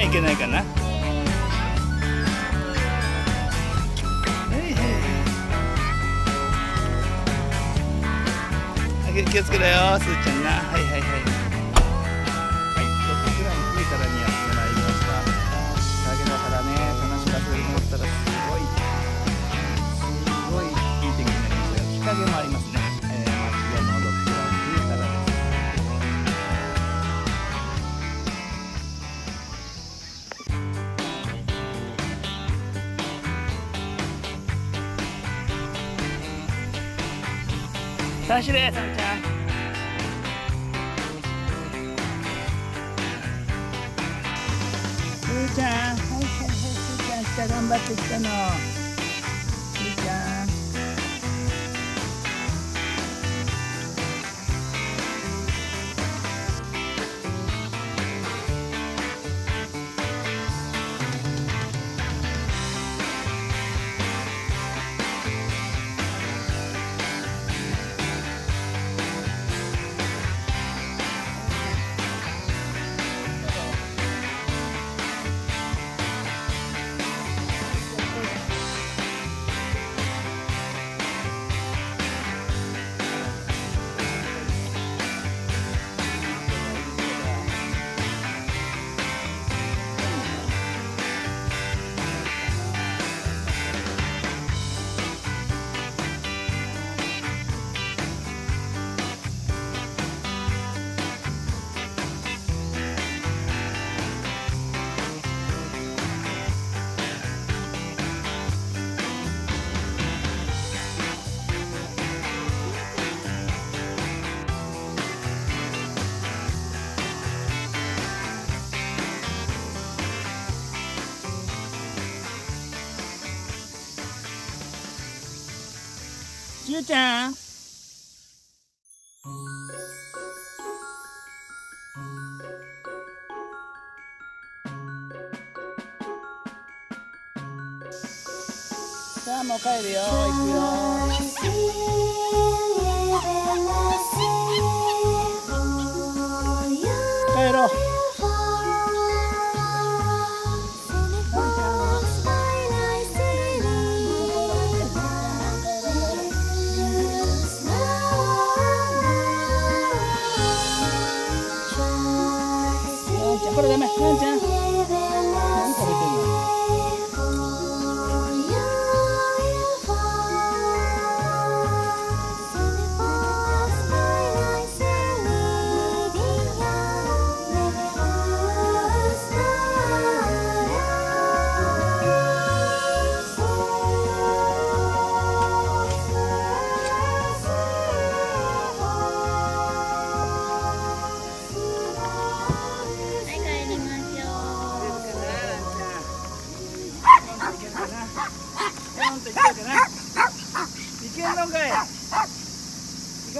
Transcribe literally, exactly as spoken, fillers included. ちゃいけないかな。気をつけろよー、スーちゃんな。はいはいはい。はい、ろっぷんぐらいに着いたらにやってまいりました。だけだからね、楽しかったと思ったらすごい、すごいいい天気になりましたよ。日陰もありますね。えー、街が戻っては着いたらです。楽しいです、サムちゃん。スーちゃん、はいはいはい、スーちゃん、下頑張ってきたの。スーちゃん。スーちゃん、さあもう帰るよ。行くよ。帰ろう。これダメ、なんちゃん。何食べてんの？